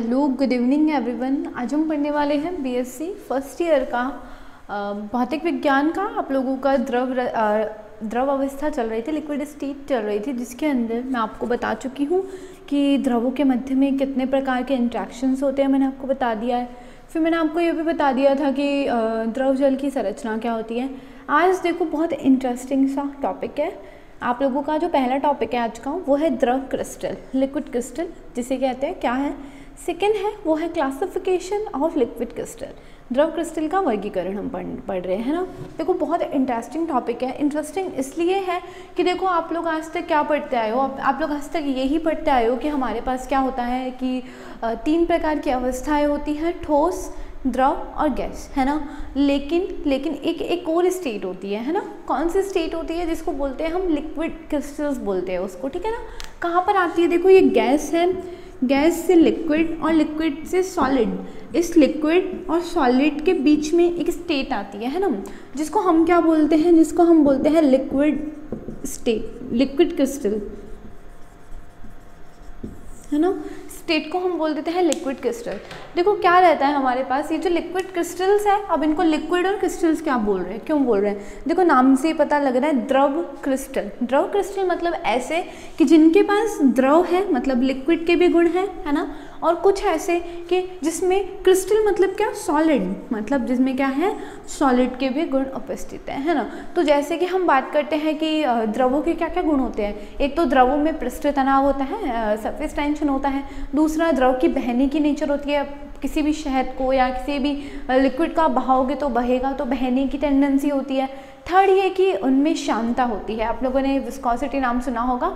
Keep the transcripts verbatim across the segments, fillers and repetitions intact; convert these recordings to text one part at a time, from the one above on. Hello good evening everyone. आज हम पढ़ने वाले हैं बीएससी फर्स्ट ईयर का भौतिक विज्ञान का। आप लोगों का द्रव द्रव अवस्था चल रही थी, लिक्विड स्टेट चल रही थी, जिसके अंदर मैं आपको बता चुकी हूँ कि द्रवों के मध्य में कितने प्रकार के इंट्रैक्शंस होते हैं, मैंने आपको बता दिया है। फिर मैंने आपको ये भी बता दिया था कि द्रव जल की संरचना क्या होती है। आज देखो बहुत इंटरेस्टिंग सा टॉपिक है आप लोगों का। जो पहला टॉपिक है आज का वो है द्रव क्रिस्टल, लिक्विड क्रिस्टल जिसे कहते हैं, क्या है। सेकेंड है वो है क्लासिफिकेशन ऑफ लिक्विड क्रिस्टल, द्रव क्रिस्टल का वर्गीकरण हम पढ़ पढ़ रहे हैं ना। देखो बहुत इंटरेस्टिंग टॉपिक है। इंटरेस्टिंग इसलिए है कि देखो आप लोग आज तक क्या पढ़ते आए हो, आप, आप लोग आज तक यही पढ़ते आए हो कि हमारे पास क्या होता है कि तीन प्रकार की अवस्थाएँ होती हैं, ठोस, द्रव और गैस, है ना। लेकिन लेकिन एक एक और स्टेट होती है है ना। कौन सी स्टेट होती है, जिसको बोलते हैं हम लिक्विड क्रिस्टल्स बोलते हैं उसको, ठीक है ना। कहाँ पर आती है, देखो ये गैस है, गैस से लिक्विड और लिक्विड से सॉलिड, इस लिक्विड और सॉलिड के बीच में एक स्टेट आती है है ना, जिसको हम क्या बोलते हैं, जिसको हम बोलते हैं लिक्विड स्टेट, लिक्विड क्रिस्टल, है ना। स्टेट को हम बोल देते हैं लिक्विड क्रिस्टल। देखो क्या रहता है हमारे पास, ये जो लिक्विड क्रिस्टल्स है, अब इनको लिक्विड और क्रिस्टल्स क्या बोल रहे हैं, क्यों बोल रहे हैं, देखो नाम से ही पता लग रहा है द्रव क्रिस्टल। द्रव क्रिस्टल मतलब ऐसे कि जिनके पास द्रव है, मतलब लिक्विड के भी गुण हैं, है ना, और कुछ ऐसे कि जिसमें क्रिस्टल मतलब क्या, सॉलिड, मतलब जिसमें क्या है, सॉलिड के भी गुण उपस्थित हैं, है ना। तो जैसे कि हम बात करते हैं कि द्रवों के क्या क्या गुण होते हैं, एक तो द्रवों में पृष्ठीय तनाव होता है, सरफेस टेंशन होता है। दूसरा द्रव की बहने की नेचर होती है, किसी भी शहद को या किसी भी लिक्विड का बहाओगे तो बहेगा, तो बहने की टेंडेंसी होती है। थर्ड ये कि उनमें शांता होती है, आप लोगों ने विस्कोसिटी नाम सुना होगा,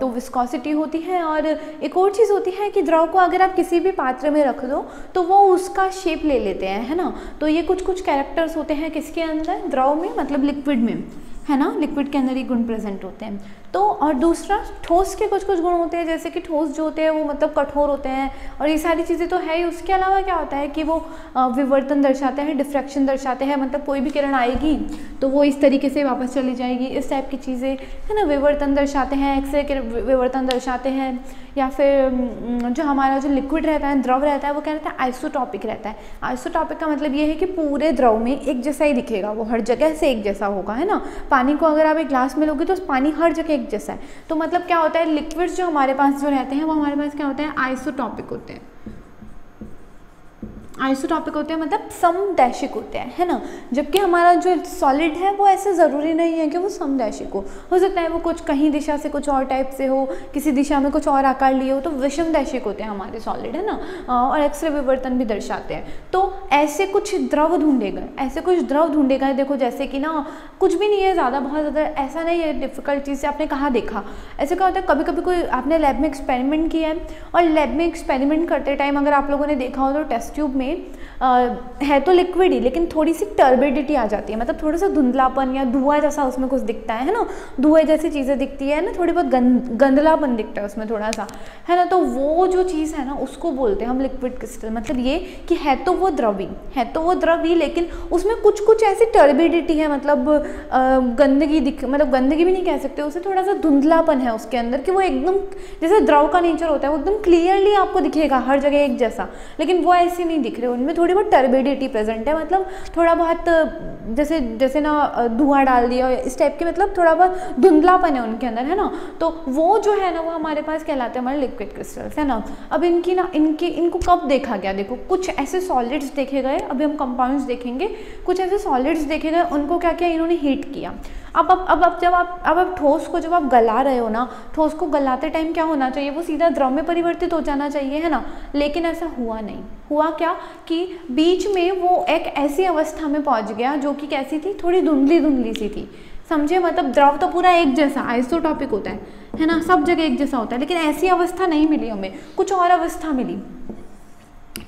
तो विस्कोसिटी होती है। और एक और चीज़ होती है कि द्रव को अगर आप किसी भी पात्र में रख दो तो वो उसका शेप ले लेते हैं, है ना। तो ये कुछ कुछ कैरेक्टर्स होते हैं किसके अंदर, द्रव में, मतलब लिक्विड में, है ना, लिक्विड के अंदर ही गुण प्रेजेंट होते हैं। तो और दूसरा ठोस के कुछ कुछ गुण होते हैं, जैसे कि ठोस जो होते हैं वो मतलब कठोर होते हैं, और ये सारी चीज़ें तो है ही। उसके अलावा क्या होता है कि वो विवर्तन दर्शाते हैं, डिफ्रैक्शन दर्शाते हैं, मतलब कोई भी किरण आएगी तो वो इस तरीके से वापस चली जाएगी, इस टाइप की चीज़ें, है ना। विवर्तन दर्शाते हैं, एक्सरे के विवर्तन दर्शाते हैं। या फिर जो हमारा जो लिक्विड रहता है, द्रव रहता है, वो क्या रहता है, आइसोटॉपिक रहता है। आइसोटॉपिक का मतलब ये है कि पूरे द्रव में एक जैसा ही दिखेगा, वो हर जगह से एक जैसा होगा, है ना। पानी को अगर आप एक ग्लास में लोगे तो पानी हर जगह एक जैसा है। तो मतलब क्या होता है, लिक्विड्स जो हमारे पास जो रहते हैं वो हमारे पास क्या होते हैं, आइसोटॉपिक होते हैं, आइसोटॉपिक होते हैं, मतलब समदैशिक होते हैं, है ना। जबकि हमारा जो सॉलिड है वो ऐसे ज़रूरी नहीं है कि वो समदैशिक हो हो सकता है वो कुछ कहीं दिशा से कुछ और टाइप से हो, किसी दिशा में कुछ और आकार लिए हो, तो विषमदैशिक होते हैं हमारे सॉलिड, है ना। और एक्सरे विवर्तन भी दर्शाते हैं। तो ऐसे कुछ द्रव ढूंढे गए, ऐसे कुछ द्रव ढूंढे गए। देखो जैसे कि ना कुछ भी नहीं है ज़्यादा, बहुत ज़्यादा ऐसा नहीं है डिफिकल्ट चीज़ से आपने कहाँ देखा। ऐसे क्या होता है, कभी कभी कोई आपने लैब में एक्सपेरिमेंट किया है, और लैब में एक्सपेरिमेंट करते टाइम अगर आप लोगों ने देखा हो तो टेस्ट ट्यूब में आ, है तो लिक्विड ही, लेकिन थोड़ी सी टर्बिडिटी आ जाती है, मतलब थोड़ा सा धुंधलापन या धुआं जैसा उसमें कुछ दिखता है ना, धुएं जैसी चीज़ें दिखती है ना, थोड़ी बहुत गंद गंदलापन दिखता है उसमें थोड़ा सा, है ना। तो वो जो चीज़ है ना उसको बोलते हैं हम लिक्विड क्रिस्टल, मतलब ये कि है तो वो द्रवी, है तो वो द्रवी, लेकिन उसमें कुछ कुछ ऐसी टर्बिडिटी है, मतलब आ, गंदगी दिख मतलब गंदगी भी नहीं कह सकते उसे, थोड़ा सा धुंधलापन है उसके अंदर कि वो एकदम जैसे द्रव का नेचर होता है वो एकदम क्लियरली आपको दिखेगा हर जगह एक जैसा, लेकिन वो ऐसे नहीं दिख रहे, उनमें थोड़ी बहुत टर्बिडिटी प्रेजेंट है, मतलब थोड़ा बहुत जैसे जैसे ना धुआं डाल दिया इस टाइप के, मतलब थोड़ा बहुत धुंधलापन है उनके अंदर, है ना। तो वो जो है ना वो हमारे पास कहलाते हैं हमारे लिक्विड क्रिस्टल्स, है ना। अब इनकी ना इनकी इनको कब देखा गया, देखो कुछ ऐसे सॉलिड्स देखे गए, अभी हम कंपाउंड्स देखेंगे, कुछ ऐसे सॉलिड्स देखे गए, उनको क्या किया, इन्होंने हीट किया। अब अब अब अब जब आप अब अब ठोस को जब आप गला रहे हो ना, ठोस को गलाते टाइम क्या होना चाहिए, वो सीधा द्रव में परिवर्तित हो जाना चाहिए, है ना। लेकिन ऐसा हुआ नहीं, हुआ क्या कि बीच में वो एक ऐसी अवस्था में पहुंच गया जो कि कैसी थी, थोड़ी धुंधली धुंधली सी थी, समझे। मतलब द्रव तो पूरा एक जैसा आइसोटॉपिक होता है, है ना, सब जगह एक जैसा होता है, लेकिन ऐसी अवस्था नहीं मिली हमें, कुछ और अवस्था मिली,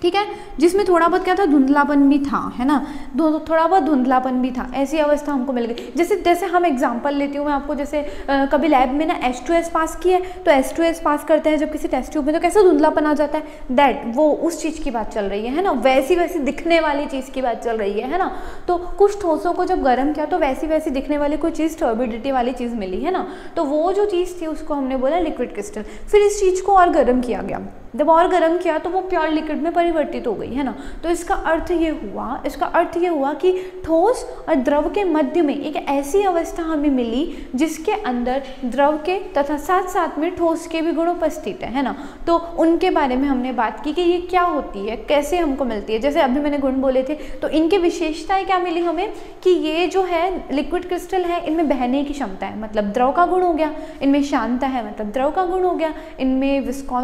ठीक है, जिसमें थोड़ा बहुत क्या था, धुंधलापन भी था, है ना, थोड़ा बहुत धुंधलापन भी था, ऐसी अवस्था हमको मिल गई। जैसे जैसे हम एग्जांपल लेती हूँ मैं आपको, जैसे आ, कभी लैब में ना एच टू एस पास किया है, तो एच टू एस पास करते हैं जब किसी टेस्ट ट्यूब में, तो कैसे धुंधलापन आ जाता है, दैट वो उस चीज़ की बात चल रही है, है ना, वैसी वैसी दिखने वाली चीज़ की बात चल रही है, है ना। तो कुछ ठोसों को जब गर्म किया तो वैसी वैसी दिखने वाली कोई चीज़, टर्बिडिटी वाली चीज़ मिली, है ना। तो वो जो चीज़ थी उसको हमने बोला लिक्विड क्रिस्टल। फिर इस चीज़ को और गर्म किया गया, जब और गर्म किया तो वो प्योर लिक्विड में परिवर्तित हो गई, है ना। तो इसका अर्थ ये हुआ, इसका अर्थ ये हुआ कि ठोस और द्रव के मध्य में एक ऐसी अवस्था हमें मिली जिसके अंदर द्रव के तथा साथ साथ में ठोस के भी गुण उपस्थित है, है ना। तो उनके बारे में हमने बात की कि ये क्या होती है, कैसे हमको मिलती है। जैसे अभी मैंने गुण बोले थे, तो इनकी विशेषताएं क्या मिली हमें कि ये जो है लिक्विड क्रिस्टल है, इनमें बहने की क्षमता है, मतलब द्रव का गुण हो गया। इनमें शांतता है, मतलब द्रव का गुण हो गया। इनमें विस्को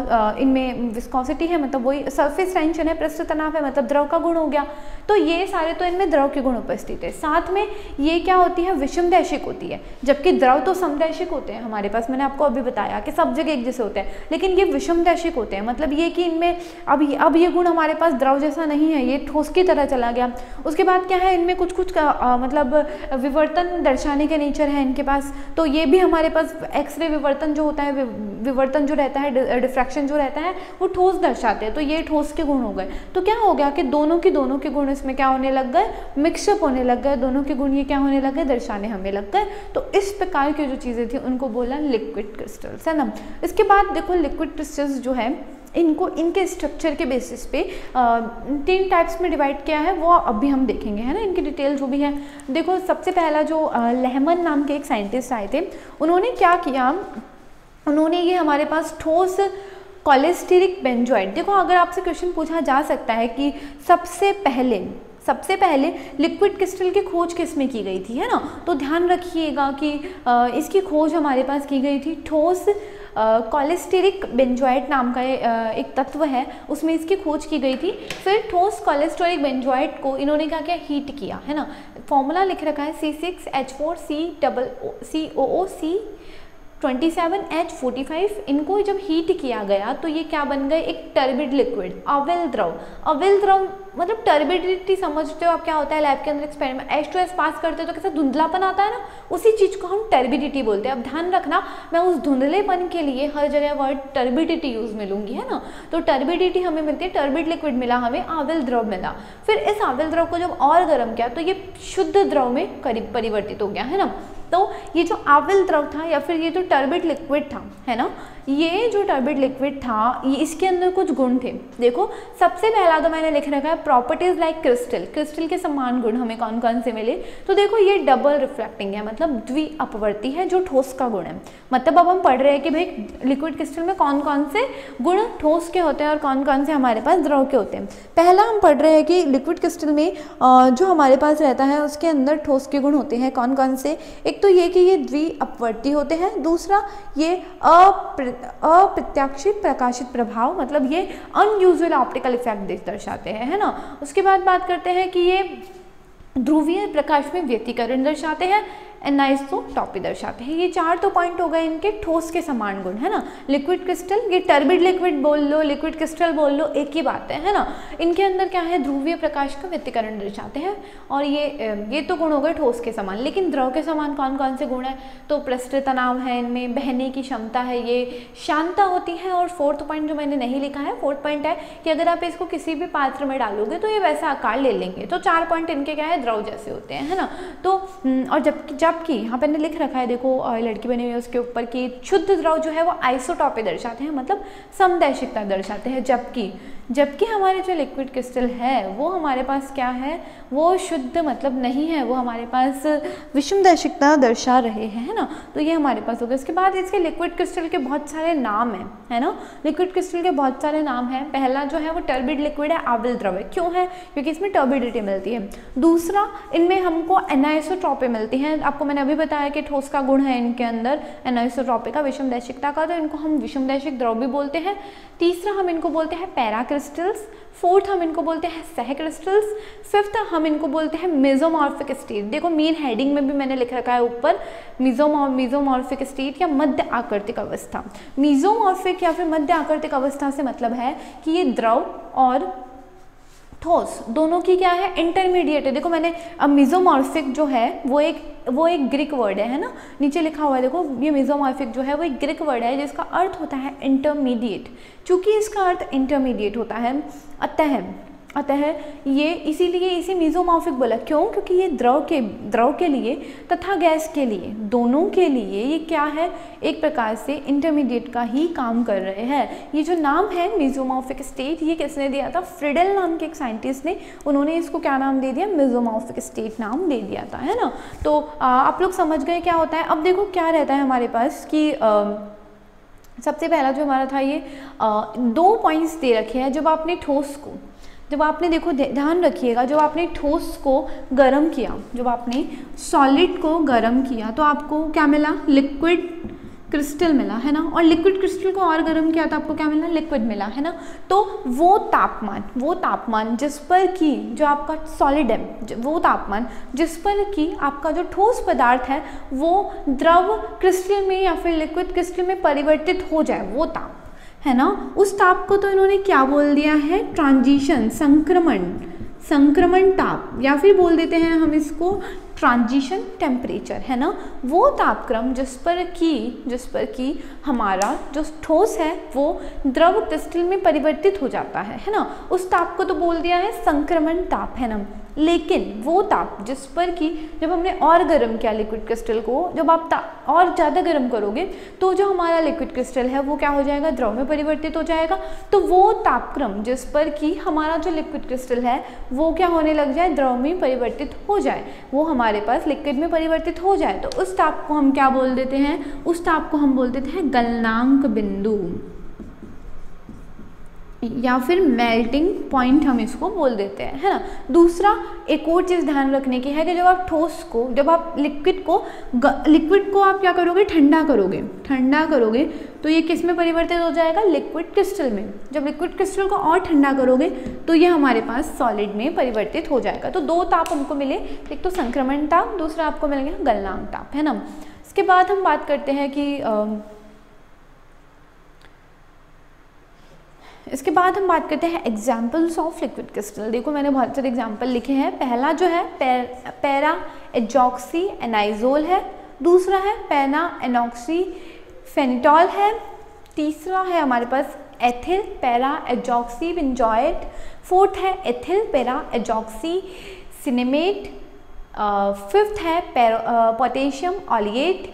इनमें विस्कोसिटी है, मतलब वही सरफेस टेंशन है, पृष्ठ तनाव है, मतलब द्रव का गुण हो गया। तो ये सारे तो इनमें द्रव के गुण उपस्थित है। साथ में ये क्या होती है, विषमदैशिक होती है, जबकि द्रव तो समदैशिक होते हैं हमारे पास। मैंने आपको अभी बताया कि सब जगह एक जैसे होते हैं, लेकिन ये विषमदैशिक होते हैं, मतलब ये कि इनमें अब अब ये गुण हमारे पास द्रव जैसा नहीं है, ये ठोस की तरह चला गया। उसके बाद क्या है, इनमें कुछ कुछ आ, मतलब विवर्तन दर्शाने के नेचर है इनके पास। तो ये भी हमारे पास एक्सरे विवर्तन जो होता है, विवर्तन जो रहता है, डिफ्रैक्शन जो रहता है, वो ठोस दर्शाते हैं। तो ये ठोस के गुण हो गए। तो क्या हो गया कि दोनों के दोनों के गुण इसमें क्या होने लग गए, मिक्सअप होने लग गए। दोनों के गुण ये क्या होने लग गए, दर्शाने हमें लग गए। तो इस प्रकार की जो चीज़ें थी उनको बोला लिक्विड क्रिस्टल्स, है ना। इसके बाद देखो लिक्विड क्रिस्टल्स जो है इनको इनके स्ट्रक्चर के बेसिस पे आ, तीन टाइप्स में डिवाइड किया है, वो अभी हम देखेंगे, है ना, इनकी डिटेल जो भी है। देखो सबसे पहला जो लेहमन नाम के एक साइंटिस्ट आए थे, उन्होंने क्या किया, उन्होंने ये हमारे पास ठोस कोलेस्टेरिक बेंजोइड, देखो अगर आपसे क्वेश्चन पूछा जा सकता है कि सबसे पहले सबसे पहले लिक्विड क्रिस्टल की खोज किस में की गई थी, है ना, तो ध्यान रखिएगा कि आ, इसकी खोज हमारे पास की गई थी ठोस कोलेस्टेरिक बेंजोइट नाम का uh, एक तत्व है, उसमें इसकी खोज की गई थी। फिर ठोस कोलेस्टेरिक बेंजोइट को इन्होंने क्या किया, हीट किया, है ना। फॉर्मूला लिख रखा है C six H four C double O C O O C twenty seven H forty five. इनको जब हीट किया गया तो ये क्या बन गए, एक टर्बिड लिक्विड, अविल द्रव। अविल द्रव मतलब टर्बिडिटी समझते हो आप, क्या होता है लैब के अंदर experiment H two S pass करते हो तो कैसा धुंधलापन आता है ना, उसी चीज़ को हम टर्बिडिटी बोलते हैं। अब ध्यान रखना, मैं उस धुंधलेपन के लिए हर जगह वर्ड टर्बिडिटी यूज़ में लूँगी, है ना। तो टर्बिडिटी हमें मिलती है, टर्बिड लिक्विड मिला हमें, अविल द्रव मिला। फिर इस अविल द्रव को जब और गर्म किया तो ये शुद्ध द्रव में करीब परिवर्तित हो गया, है ना। तो ये जो अविल द्रव था या फिर ये जो टर्बिड लिक्विड था, है ना, ये जो टर्बिड लिक्विड था, ये इसके अंदर कुछ गुण थे। देखो सबसे पहला तो मैंने लिख रखा है प्रॉपर्टीज लाइक क्रिस्टल, क्रिस्टल के समान गुण हमें कौन कौन से मिले। तो देखो ये डबल रिफ्लेक्टिंग है, मतलब द्वि अपवर्ती है, जो ठोस का गुण है। मतलब अब हम पढ़ रहे हैं कि भाई लिक्विड क्रिस्टल में कौन कौन से गुण ठोस के होते हैं और कौन कौन से हमारे पास द्रव के होते हैं। पहला हम पढ़ रहे हैं कि लिक्विड क्रिस्टल में जो हमारे पास रहता है उसके अंदर ठोस के गुण होते हैं कौन कौन से। एक तो ये कि ये द्वि अपवर्ती होते हैं, दूसरा ये अप्र अप्रत्याशित प्रकाशित प्रभाव, मतलब ये अनयूजुअल ऑप्टिकल इफेक्ट दर्शाते हैं, है ना। उसके बाद बात करते हैं कि ये ध्रुवीय प्रकाश में व्यतिकरण दर्शाते हैं, एनाइसोटॉपी दर्शाते हैं। ये चार तो पॉइंट हो गए इनके ठोस के समान गुण, है ना। लिक्विड क्रिस्टल, ये टर्बिड लिक्विड बोल लो, लिक्विड क्रिस्टल बोल लो, एक ही बात है, है ना। इनके अंदर क्या है, ध्रुवीय प्रकाश का व्यतिकरण दर्शाते हैं और ये ये तो गुण हो गए ठोस के समान। लेकिन द्रव के समान कौन कौन से गुण है, तो पृष्ठ तनाव है, इनमें बहने की क्षमता है, ये शांतता होती है। और फोर्थ पॉइंट जो मैंने नहीं लिखा है, फोर्थ पॉइंट है कि अगर आप इसको किसी भी पात्र में डालोगे तो ये वैसा आकार ले लेंगे। तो चार पॉइंट इनके क्या है, द्रव जैसे होते हैं, है ना। तो और जब जबकि यहाँ पे लिख रखा है, देखो लड़की बनी हुई है उसके ऊपर, कि शुद्ध द्रव जो है वो आइसोटॉपी दर्शाते हैं, मतलब समदैशिकता दर्शाते हैं। जबकि जबकि हमारे जो लिक्विड क्रिस्टल है वो हमारे पास क्या है, वो शुद्ध मतलब नहीं है, वो हमारे पास विषमदैशिकता दर्शा रहे हैं, है ना। तो ये हमारे पास हो गया। इसके बाद इसके लिक्विड क्रिस्टल के बहुत सारे नाम हैं, है ना। लिक्विड क्रिस्टल के बहुत सारे नाम हैं। पहला जो है वो टर्बिड लिक्विड है, अविल द्रव है। क्यों है, क्योंकि इसमें टर्बिडिटी मिलती है। दूसरा, इनमें हमको एनाइसोट्रॉपी मिलती है। आपको मैंने अभी बताया कि ठोस का गुण है इनके अंदर, एनाइसोट्रॉपी का, विषमदैशिकता का, तो इनको हम विषमदैशिक द्रव भी बोलते हैं। तीसरा, हम इनको बोलते हैं पैरा क्रिस्टल्स। फोर्थ, हम इनको बोलते हैं सह क्रिस्टल्स। फिफ्थ, हम इनको बोलते हैं मेजोमॉर्फिक स्टेट। देखो मेन हेडिंग में भी मैंने लिख रखा है ऊपर, मेजोमॉर मेजोमॉर्फिक स्टेट या मध्य आकृतिक अवस्था। मेजोमॉर्फिक या फिर मध्य आकृतिक अवस्था से मतलब है कि ये द्रव और ठोस दोनों की क्या है, इंटरमीडिएट है। देखो मैंने अब मेजोमॉर्फिक जो है वो एक वो एक ग्रीक वर्ड है, है ना, नीचे लिखा हुआ है। देखो ये मेजोमॉर्फिक जो है वो एक ग्रीक वर्ड है जिसका अर्थ होता है इंटरमीडिएट। चूंकि इसका अर्थ इंटरमीडिएट होता है, अतः अतः ये इसीलिए इसे मेसोमॉर्फिक बोला, क्यों? क्योंकि ये द्रव के द्रव के लिए तथा गैस के लिए, दोनों के लिए ये क्या है, एक प्रकार से इंटरमीडिएट का ही काम कर रहे हैं। ये जो नाम है मेसोमॉर्फिक स्टेट, ये किसने दिया था? फ्रिडल नाम के एक साइंटिस्ट ने, उन्होंने इसको क्या नाम दे दिया? मेसोमॉर्फिक स्टेट नाम दे दिया था, है ना। तो आ, आप लोग समझ गए क्या होता है। अब देखो क्या रहता है हमारे पास कि आ, सबसे पहला जो हमारा था ये आ, दो पॉइंट्स दे रखे हैं। जब आपने ठोस को जब आपने देखो ध्यान रखिएगा, जब आपने ठोस को गर्म किया, जब आपने सॉलिड को गर्म किया तो आपको क्या मिला? लिक्विड क्रिस्टल मिला, है ना। और लिक्विड क्रिस्टल को और गर्म किया तो आपको क्या मिला? लिक्विड मिला, है ना। तो वो तापमान वो तापमान जिस पर कि जो आपका सॉलिड है, वो तापमान जिस पर कि आपका जो ठोस पदार्थ है वो द्रव क्रिस्टल में या फिर लिक्विड क्रिस्टल में परिवर्तित हो जाए, वो ताप है ना, उस ताप को तो इन्होंने क्या बोल दिया है? ट्रांजिशन, संक्रमण संक्रमण ताप, या फिर बोल देते हैं हम इसको ट्रांजिशन टेम्परेचर, है ना। वो तापक्रम जिस पर कि जिस पर कि हमारा जो ठोस है वो द्रव क्रिस्टल में परिवर्तित हो जाता है, है ना। उस ताप को तो बोल दिया है संक्रमण ताप, है ना। लेकिन वो ताप जिस पर कि जब हमने और गर्म किया लिक्विड क्रिस्टल को, जब आप ताप और ज़्यादा गर्म करोगे तो जो हमारा लिक्विड क्रिस्टल है वो क्या हो जाएगा? द्रव में परिवर्तित हो जाएगा। तो वो तापक्रम जिस पर कि हमारा जो लिक्विड क्रिस्टल है वो क्या होने लग जाए? द्रव में परिवर्तित हो जाए, वो हमारे पास लिक्विड में परिवर्तित हो जाए, तो उस ताप को हम क्या बोल देते हैं? उस ताप को हम बोल देते हैं गलनांक बिंदु या फिर मेल्टिंग पॉइंट, हम इसको बोल देते हैं, है ना। दूसरा एक और चीज़ ध्यान रखने की है कि जब आप ठोस को जब आप लिक्विड को लिक्विड को आप क्या करोगे? ठंडा करोगे ठंडा करोगे तो ये किस में परिवर्तित हो जाएगा? लिक्विड क्रिस्टल में। जब लिक्विड क्रिस्टल को और ठंडा करोगे तो ये हमारे पास सॉलिड में परिवर्तित हो जाएगा। तो दो ताप हमको मिले, एक तो संक्रमण ताप, दूसरा आपको मिल गया गलनांक ताप, है ना। इसके बाद हम बात करते हैं कि आ, इसके बाद हम बात करते हैं एग्जाम्पल्स ऑफ लिक्विड क्रिस्टल। देखो मैंने बहुत सारे एग्जाम्पल लिखे हैं। पहला जो है पैर, पैरा एजॉक्सी एनाइजोल है, दूसरा है पैना एनॉक्सी फेनिटॉल है, तीसरा है हमारे पास ethyl para azoxy benzoate, fourth है ethyl para azoxy cinnamate, fifth है पोटेशियम ऑलिएट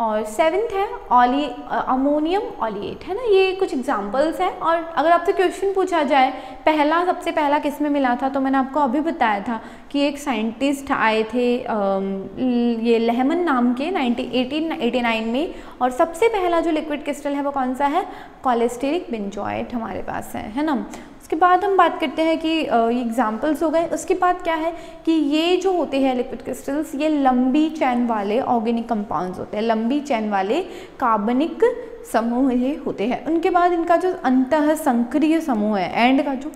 और सेवन्थ है ऑली अमोनियम ऑलिएट, है ना। ये कुछ एग्जाम्पल्स हैं। और अगर आपसे क्वेश्चन पूछा जाए पहला सबसे पहला किस में मिला था, तो मैंने आपको अभी बताया था कि एक साइंटिस्ट आए थे आ, ये लेहमन नाम के नाइनटीन एटी नाइन में, और सबसे पहला जो लिक्विड क्रिस्टल है वो कौन सा है? कोलेस्टेरिक बेंजोएट हमारे पास है, है ना। उसके बाद हम बात करते हैं कि ये एग्जाम्पल्स हो गए। उसके बाद क्या है कि ये जो होते हैं लिक्विड क्रिस्टल्स, ये लंबी चैन वाले ऑर्गेनिक कंपाउंड्स होते हैं, लंबी चैन वाले कार्बनिक समूह ये होते हैं। उनके बाद इनका जो अंतः संक्रिय समूह है, एंड का जो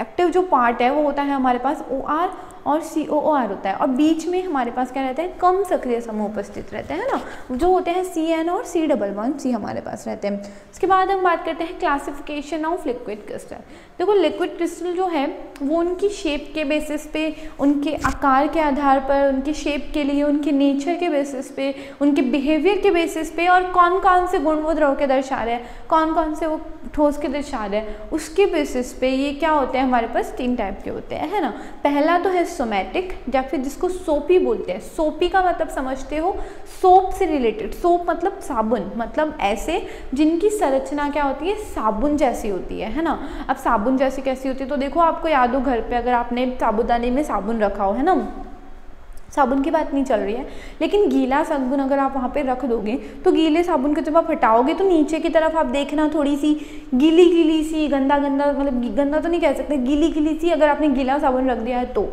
एक्टिव जो पार्ट है वो होता है हमारे पास ओ आर और सी ओ ओ आर होता है, और बीच में हमारे पास क्या रहता है? कम सक्रिय समूह उपस्थित रहते हैं ना, जो होते हैं सी एन और सी डबल वन सी हमारे पास रहते हैं। उसके बाद हम बात करते हैं क्लासिफिकेशन ऑफ लिक्विड क्रिस्टल। देखो लिक्विड क्रिस्टल जो है वो उनकी शेप के बेसिस पे, उनके आकार के आधार पर, उनके शेप के लिए, उनके नेचर के बेसिस पे, उनके बिहेवियर के बेसिस पे, और कौन कौन से गुण वो द्रव के दर्शा रहे हैं, कौन कौन से वो ठोस के दर्शा रहे हैं, उसके बेसिस पे ये क्या होते हैं? हमारे पास तीन टाइप के होते हैं, है ना। पहला तो है सोमैटिक, या फिर जिसको सोपी बोलते हैं। सोपी का मतलब समझते हो सोप से रिलेटेड, सोप मतलब साबुन, मतलब ऐसे जिनकी संरचना क्या होती है? साबुन जैसी होती है, है ना। अब साबुन जैसी कैसी होती है? तो देखो आपको याद हो घर पे अगर आपने साबुदाने में साबुन रखा हो, है ना, साबुन की बात नहीं चल रही है, लेकिन गीला साबुन अगर आप वहाँ पे रख दोगे तो गीले साबुन को जब आप हटाओगे तो नीचे की तरफ आप देखना थोड़ी सी गीली गीली सी, गंदा गंदा, मतलब गंदा तो नहीं कह सकते, गीली गीली सी, अगर आपने गीला साबुन रख दिया है तो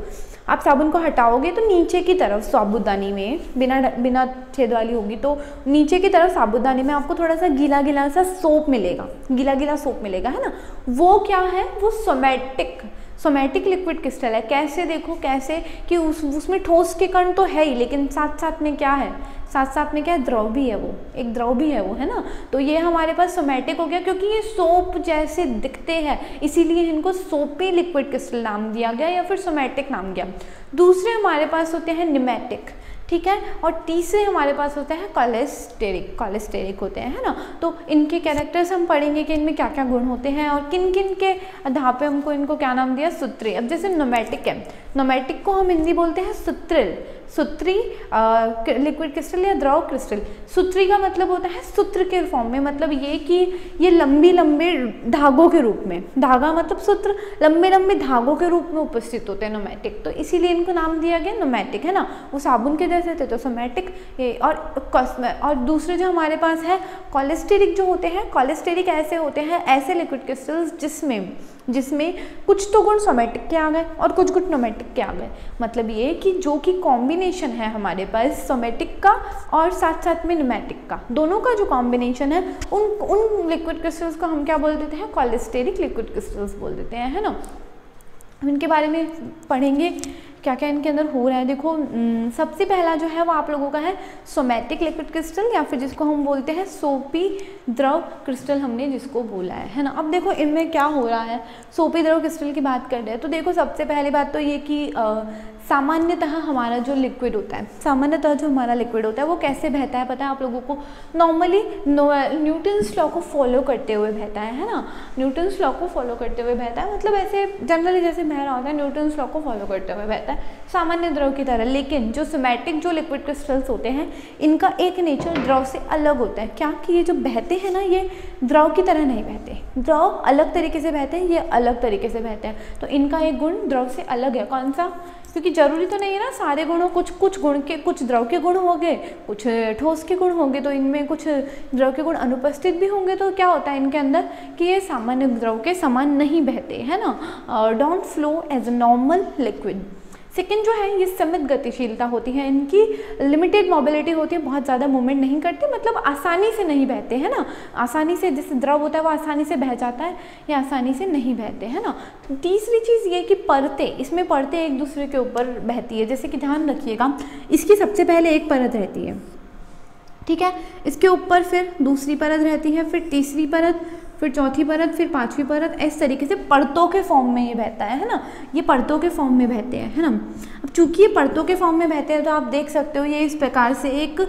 आप साबुन को हटाओगे तो नीचे की तरफ साबुदानी में, बिना बिना छेद वाली होगी, तो नीचे की तरफ साबुदानी में आपको थोड़ा सा गीला गीला सा सोप मिलेगा, गीला गीला सोप मिलेगा, है ना। वो क्या है? वो सोमैटिक सोमैटिक लिक्विड क्रिस्टल है। कैसे? देखो कैसे कि उस उसमें ठोस के कण तो है ही, लेकिन साथ साथ में क्या है? साथ साथ में क्या है? द्रव भी है, वो एक द्रव भी है वो, है ना। तो ये हमारे पास सोमैटिक हो गया, क्योंकि ये सोप जैसे दिखते हैं इसीलिए इनको सोपी लिक्विड क्रिस्टल नाम दिया गया या फिर सोमैटिक नाम दिया। दूसरे हमारे पास होते हैं निमैटिक। ठीक है। और तीसरे हमारे पास होते हैं कोलेस्टेरिक, कोलेस्टेरिक होते हैं, है ना। तो इनके कैरेक्टर्स हम पढ़ेंगे कि इनमें क्या क्या गुण होते हैं और किन किन के आधार पे हमको इनको क्या नाम दिया, सूत्री। अब जैसे नोमैटिक है, नोमैटिक को हम हिंदी बोलते हैं सूत्रिल, सूत्री लिक्विड क्रिस्टल या द्रव क्रिस्टल। सूत्री का मतलब होता है सूत्र के फॉर्म में, मतलब ये कि ये लंबी लंबे धागों के रूप में, धागा मतलब सूत्र, लंबे लंबे धागों के रूप में उपस्थित होते हैं नोमैटिक, तो इसीलिए इनको नाम दिया गया नोमैटिक, है ना। वो साबुन के जैसे थे तो सोमैटिक। ये और और दूसरे जो हमारे पास है कोलेस्टेरिक जो होते हैं, कोलेस्टेरिक ऐसे होते हैं, ऐसे लिक्विड क्रिस्टल्स जिसमें जिसमें कुछ तो गुण सोमैटिक के आ गए और कुछ गुण नोमैटिक के आ गए, मतलब ये कि जो कि कॉम्बिनेशन है हमारे पास सोमैटिक का और साथ साथ में नोमैटिक का, दोनों का जो कॉम्बिनेशन है उन उन लिक्विड क्रिस्टल्स को हम क्या बोल देते हैं, कोलेस्टेरिक लिक्विड क्रिस्टल्स बोल देते हैं, है ना। हम इनके बारे में पढ़ेंगे क्या क्या इनके अंदर हो रहा है। देखो सबसे पहला जो है वो आप लोगों का है सोमैटिक लिक्विड क्रिस्टल, या फिर जिसको हम बोलते हैं सोपी द्रव क्रिस्टल, हमने जिसको बोला है, है ना। अब देखो इनमें क्या हो रहा है, सोपी द्रव क्रिस्टल की बात कर रहे हैं तो देखो सबसे पहली बात तो ये कि सामान्यतः हमारा जो लिक्विड होता है, सामान्यतः जो हमारा लिक्विड होता है वो कैसे बहता है पता है आप लोगों को, नॉर्मली न्यूटन्स लॉ को फॉलो करते हुए बहता है, है ना। न्यूटन्स लॉ को फॉलो करते हुए बहता है, मतलब ऐसे जनरली जैसे बह रहा होता है न्यूटन्स लॉ को फॉलो करते हुए बहता है सामान्य द्रव की तरह। लेकिन जो सोमैटिक जो लिक्विड क्रिस्टल्स होते हैं इनका एक नेचर द्रव से अलग होता है, क्या कि ये जो बहते हैं ना ये द्रव की तरह नहीं बहते, द्रव अलग तरीके से बहते हैं, ये अलग तरीके से बहते हैं, तो इनका एक गुण द्रव से अलग है। कौन सा, क्योंकि जरूरी तो नहीं है ना सारे गुणों, कुछ कुछ गुण के, कुछ द्रव के गुण हो गए, कुछ ठोस के गुण होंगे, तो इनमें कुछ द्रव के गुण अनुपस्थित भी होंगे, तो क्या होता है इनके अंदर कि ये सामान्य द्रव के समान नहीं बहते, है ना, don't flow as a normal liquid. Second जो है ये सीमित गतिशीलता होती है इनकी, लिमिटेड मोबिलिटी होती है, बहुत ज़्यादा मूवमेंट नहीं करते, मतलब आसानी से नहीं बहते, है ना, आसानी से जिस द्रव होता है वो आसानी से बह जाता है, या आसानी से नहीं बहते, है ना। तीसरी चीज़ ये कि परतें, इसमें परतें एक दूसरे के ऊपर बहती है, जैसे कि ध्यान रखिएगा इसकी सबसे पहले एक परत रहती है, ठीक है, इसके ऊपर फिर दूसरी परत रहती है, फिर तीसरी परत, फिर चौथी परत, फिर पांचवी परत, इस तरीके से परतों के फॉर्म में ये बहता है, है ना, ये परतों के फॉर्म में बहते हैं, है ना। अब चूंकि ये परतों के फॉर्म में बहते हैं तो आप देख सकते हो ये इस प्रकार से एक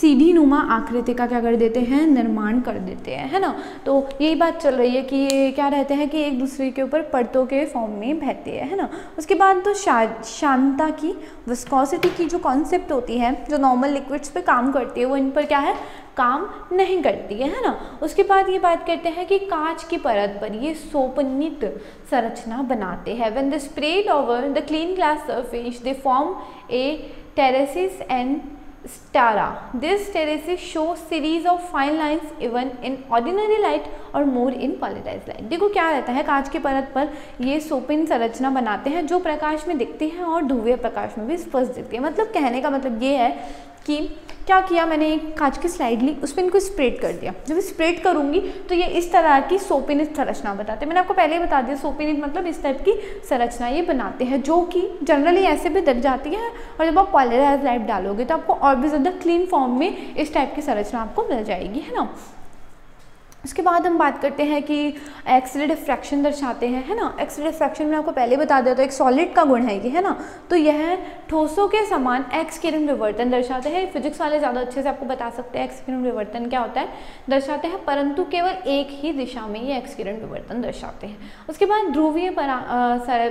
सीढ़ी नुमा आकृति का क्या कर देते हैं, निर्माण कर देते हैं, है ना। तो यही बात चल रही है कि ये क्या रहते हैं कि एक दूसरे के ऊपर परतों के फॉर्म में बहते हैं, है ना। उसके बाद तो शा, शांतता की, विस्कोसिटी की जो कॉन्सेप्ट होती है जो नॉर्मल लिक्विड्स पे काम करती है वो इन पर क्या है, काम नहीं करती है, है ना। उसके बाद ये बात करते हैं कि कांच की परत पर ये सोपनित संरचना बनाते हैं, when they spread over the clean glass surface they form a terraces and strata, this terraces show series of fine lines even in ordinary light और मोर इन पॉलिटाइज लाइट। देखो क्या रहता है, कांच की परत पर ये सोपिन संरचना बनाते हैं जो प्रकाश में दिखते हैं और ध्रुवीय प्रकाश में भी स्पष्ट दिखते हैं, मतलब कहने का मतलब ये है कि क्या किया मैंने, एक कांच की स्लाइड ली उस पर इनको स्प्रेड कर दिया, जब स्प्रेड करूँगी तो ये इस तरह की सोपिनित संरचना बनाते हैं, मैंने आपको पहले ही बता दिया सोपिनित मतलब इस टाइप की संरचना ये बनाते हैं जो कि जनरली ऐसे भी दिख जाती है, और जब आप पॉलीराइज लाइट डालोगे तो आपको और भी ज़्यादा क्लीन फॉर्म में इस टाइप की संरचना आपको मिल जाएगी, है ना। उसके बाद हम बात करते हैं कि एक्सरे डिफ्रैक्शन दर्शाते हैं, है ना। एक्सरे डिफ्रैक्शन में आपको पहले बता दिया तो एक सॉलिड का गुण है ये, है ना, तो यह ठोसों के समान एक्स किरण विवर्तन दर्शाते हैं, फिजिक्स वाले ज़्यादा अच्छे से आपको बता सकते हैं एक्स किरण विवर्तन क्या होता है, दर्शाते हैं, परंतु केवल एक ही दिशा में ये एक्स किरण विवर्तन दर्शाते हैं। उसके बाद ध्रुवीय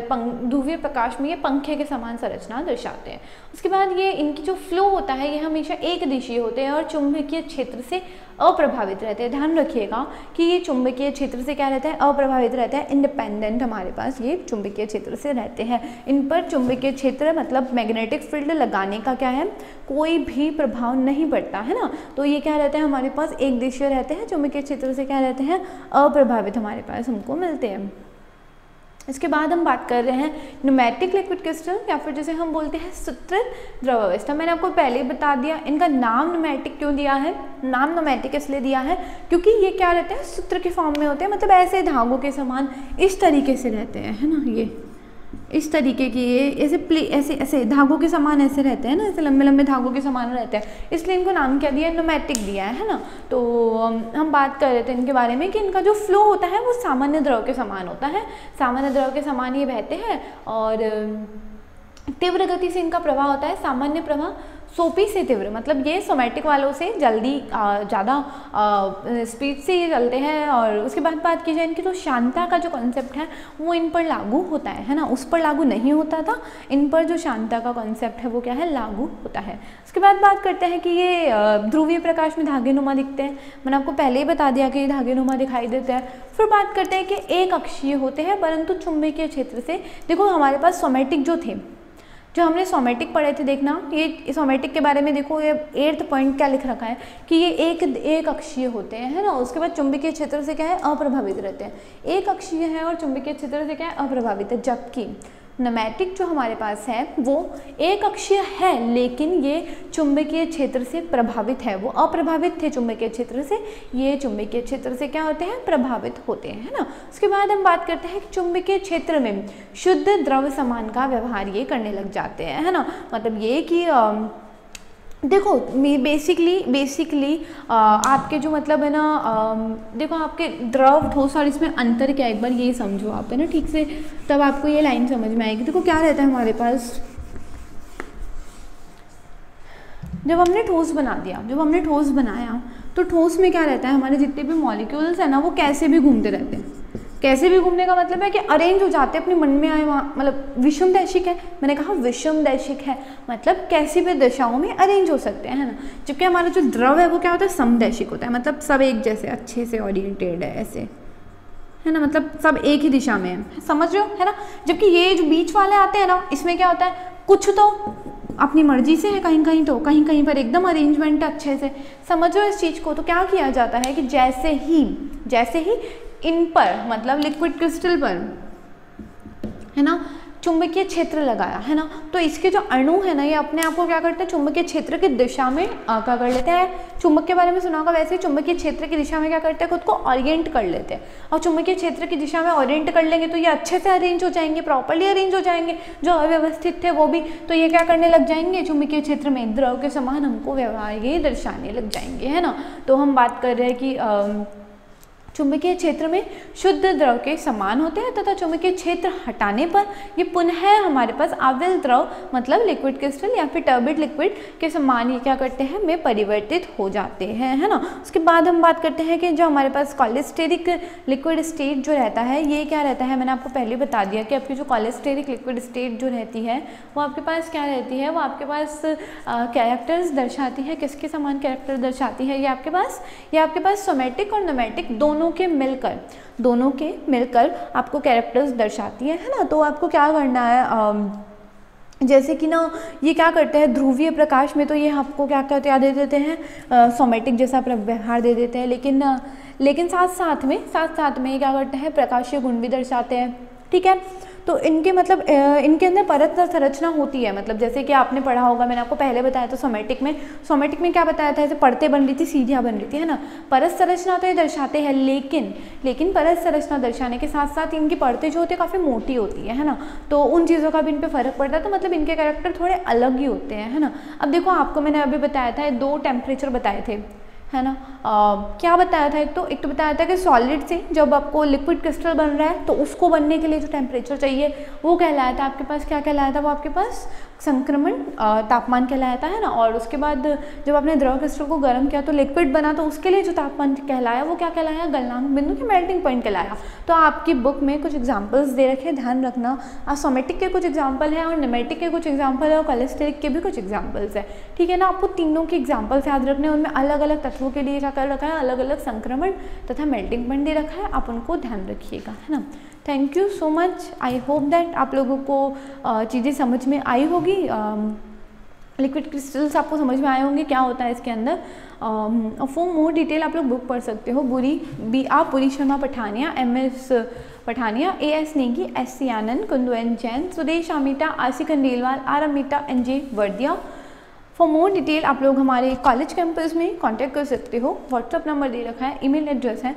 ध्रुवीय प्रकाश में ये पंखे के समान संरचना दर्शाते हैं। उसके बाद ये इनकी जो फ्लो होता है ये हमेशा एक दिशीय होते हैं और चुंबकीय क्षेत्र से अप्रभावित रहते हैं, ध्यान रखिएगा कि ये चुंबकीय क्षेत्र से क्या रहता है, अप्रभावित रहता है, इंडिपेंडेंट हमारे पास ये चुंबकीय क्षेत्र से रहते हैं, इन पर चुंबकीय क्षेत्र मतलब मैग्नेटिक फील्ड लगाने का क्या है, कोई भी प्रभाव नहीं पड़ता, है ना। तो ये क्या रहता है हमारे पास एक दिशीय रहते हैं, चुंबकीय क्षेत्र से क्या रहते हैं, अप्रभावित हमारे पास हमको मिलते हैं। इसके बाद हम बात कर रहे हैं नोमैटिक लिक्विड क्रिस्टल, या फिर जैसे हम बोलते हैं सूत्रिल द्रव अवस्था। मैंने आपको पहले ही बता दिया इनका नाम नोमैटिक क्यों दिया है, नाम नोमैटिक इसलिए दिया है क्योंकि ये क्या रहते हैं, सूत्र के फॉर्म में होते हैं, मतलब ऐसे धागों के समान इस तरीके से रहते हैं, है ना, ये इस तरीके की ये ऐसे प्ले ऐसे ऐसे धागों के समान ऐसे रहते हैं ना, ऐसे लंबे लंबे धागों के समान रहते हैं, इसलिए इनको नाम क्या दिया है, नोमैटिक दिया है, है ना। तो हम बात कर रहे थे इनके बारे में कि इनका जो फ्लो होता है वो सामान्य द्रव के समान होता है, सामान्य द्रव के समान ये बहते हैं, और तीव्र गति से इनका प्रवाह होता है, सामान्य प्रवाह सोपी से तीव्र, मतलब ये सोमैटिक वालों से जल्दी ज़्यादा स्पीड से ये चलते हैं। और उसके बाद बात की जाए इनकी, तो शांता का जो कॉन्सेप्ट है वो इन पर लागू होता है है ना, उस पर लागू नहीं होता था। इन पर जो शांता का कॉन्सेप्ट है वो क्या है, लागू होता है। उसके बाद बात करते हैं कि ये ध्रुवीय प्रकाश में धागेनुमा दिखते हैं, मैंने आपको पहले ही बता दिया कि ये धागेनुमा दिखाई देते हैं। फिर बात करते हैं कि एक अक्षीय होते हैं परंतु चुंबकीय क्षेत्र से, देखो हमारे पास सोमैटिक जो थे, जो हमने सोमैटिक पढ़े थे, देखना ये सोमैटिक के बारे में देखो, ये एट्थ पॉइंट क्या लिख रखा है कि ये एक एक अक्षीय होते हैं है ना। उसके बाद चुंबकीय क्षेत्र से क्या है, अप्रभावित रहते हैं, एक अक्षीय है और चुंबकीय क्षेत्र से क्या है, अप्रभावित है। जबकि न्यूमैटिक जो हमारे पास है वो एक अक्षीय है लेकिन ये चुंबकीय क्षेत्र से प्रभावित है, वो अप्रभावित थे चुंबकीय क्षेत्र से, ये चुंबकीय क्षेत्र से क्या होते हैं, प्रभावित होते हैं है ना। उसके बाद हम बात करते हैं कि चुंबकीय क्षेत्र में शुद्ध द्रव समान का व्यवहार ये करने लग जाते हैं है ना, मतलब ये कि आ, देखो बेसिकली बेसिकली आपके जो मतलब है ना आ, देखो आपके द्रव ठोस और इसमें अंतर क्या है, एक बार ये समझो आप है ना ठीक से, तब आपको ये लाइन समझ में आएगी। देखो क्या रहता है हमारे पास, जब हमने ठोस बना दिया, जब हमने ठोस बनाया तो ठोस में क्या रहता है, हमारे जितने भी मॉलिक्यूल्स हैं ना वो कैसे भी घूमते रहते हैं। कैसे भी घूमने का मतलब है कि अरेंज हो जाते हैं अपने मन में आए वहाँ, मतलब विषम दैशिक है, मैंने कहा विषम दैशिक है मतलब कैसी भी दशाओं में अरेंज हो सकते हैं है ना। जबकि हमारा जो द्रव है वो क्या होता है, समदैशिक होता है, मतलब सब एक जैसे अच्छे से ओरिएंटेड है ऐसे है ना, मतलब सब एक ही दिशा में है, समझ रहे हो है ना। जबकि ये जो बीच वाले आते हैं ना, इसमें क्या होता है, कुछ तो अपनी मर्जी से है, कहीं कहीं तो कहीं कहीं पर एकदम अरेंजमेंट अच्छे से, समझो इस चीज़ को। तो क्या किया जाता है कि जैसे ही जैसे ही इन पर मतलब लिक्विड क्रिस्टल पर है ना चुंबकीय क्षेत्र लगाया है ना, तो इसके जो अणु है ना ये अपने आप को क्या करते हैं, चुंबकीय क्षेत्र की दिशा में क्या कर लेते हैं, चुंबक के बारे में सुना होगा, वैसे चुंबकीय क्षेत्र की दिशा में क्या करते हैं, खुद को ओरिएंट कर लेते हैं। और चुंबकीय क्षेत्र की दिशा में ओरिएंट कर लेंगे तो ये अच्छे से अरेंज हो जाएंगे, प्रॉपरली अरेंज हो जाएंगे, जो अव्यवस्थित थे वो भी, तो ये क्या करने लग जाएंगे, चुंबकीय क्षेत्र में द्रव के समान हमको व्यवहार ये दर्शाने लग जाएंगे है ना। तो हम बात कर रहे हैं कि चुंबकीय क्षेत्र में शुद्ध द्रव के समान होते हैं तथा चुंबकीय क्षेत्र हटाने पर ये पुनः हमारे पास आविल द्रव मतलब लिक्विड क्रिस्टल या फिर टर्बिड लिक्विड के समान ये क्या करते हैं, में परिवर्तित हो जाते हैं है ना। उसके बाद हम बात करते हैं कि जो हमारे पास कॉलेस्टेरिक लिक्विड स्टेट जो रहता है ये क्या रहता है, मैंने आपको पहले बता दिया कि आपकी जो कॉलेस्टेरिक लिक्विड स्टेट जो रहती है वो आपके पास क्या रहती है, वो आपके पास कैरेक्टर्स दर्शाती है, किसके समान कैरेक्टर दर्शाती है, ये आपके पास ये आपके पास सोमैटिक और न्यूमैटिक दोनों दोनों के मिलकर दोनों के मिलकर आपको कैरेक्टर्स दर्शाती है है ना। तो आपको क्या करना है, आ, जैसे कि ना ये क्या करते हैं ध्रुवीय प्रकाश में, तो ये आपको क्या करते हैं दे देते हैं सोमैटिक जैसा व्यवहार दे देते हैं, लेकिन लेकिन साथ साथ में साथ साथ में ये क्या करते हैं, प्रकाशीय गुण भी दर्शाते हैं ठीक है। तो इनके मतलब इनके अंदर परत संरचना होती है, मतलब जैसे कि आपने पढ़ा होगा, मैंने आपको पहले बताया था सोमैटिक में, सोमैटिक में क्या बताया था, ऐसे परतें बन रही थी, सीढ़ियाँ बन रही थी है ना। परत संरचना तो ये दर्शाते हैं, लेकिन लेकिन परत संरचना दर्शाने के साथ साथ इनकी परतें जो होती है काफ़ी मोटी होती है है ना, तो उन चीज़ों का भी इन पर फर्क पड़ता है, तो मतलब इनके कैरेक्टर थोड़े अलग ही होते हैं है ना। अब देखो आपको मैंने अभी बताया था दो टेम्परेचर बताए थे है ना, आ, क्या बताया था, एक तो एक तो बताया था कि सॉलिड से जब आपको लिक्विड क्रिस्टल बन रहा है तो उसको बनने के लिए जो टेम्परेचर चाहिए वो कहलाया था आपके पास, क्या कहलाया था, वो आपके पास संक्रमण तापमान कहलाया था है ना। और उसके बाद जब आपने द्रव क्रिस्टल को गर्म किया तो लिक्विड बना, तो उसके लिए जो तापमान कहलाया वो क्या कहलाया, गलनांक बिंदु के मेल्टिंग पॉइंट कहलाया। तो आपकी बुक में कुछ एग्जाम्पल्स दे रखे हैं, ध्यान रखना, आप सोमैटिक के कुछ एग्जाम्पल हैं और न्यूमैटिक के कुछ एग्जाम्पल है और कॉलेस्टेरिक के भी कुछ एग्जाम्पल्स हैं ठीक है ना। आपको तीनों के एग्जाम्पल्स याद रखने, उनमें अलग अलग के लिए क्या कर रखा है, अलग अलग संक्रमण तथा मेल्टिंग पॉइंट दे रखा है, आप उनको ध्यान रखिएगा है ना। Thank you so much, I hope that आप लोगों को चीज़ें समझ में आई होगी, लिक्विड क्रिस्टल्स आपको समझ में आए होंगे क्या होता है इसके अंदर। फॉर मोर डिटेल आप लोग बुक पढ़ सकते हो, बुरी बी आ Puri Sharma Pathania, M S Pathania, A S Negi, S C Anand, Kundan Jain, Sudesh Amita, Ashi Khandelwal, R Amita, N J Vardia. For more detail आप लोग हमारे कॉलेज कैंपस में कांटेक्ट कर सकते हो, व्हाट्सअप नंबर दे रखा है, ईमेल एड्रेस है,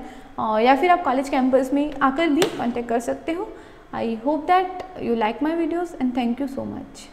या फिर आप कॉलेज कैंपस में आकर भी कांटेक्ट कर सकते हो। I hope that you like my videos, and thank you so much.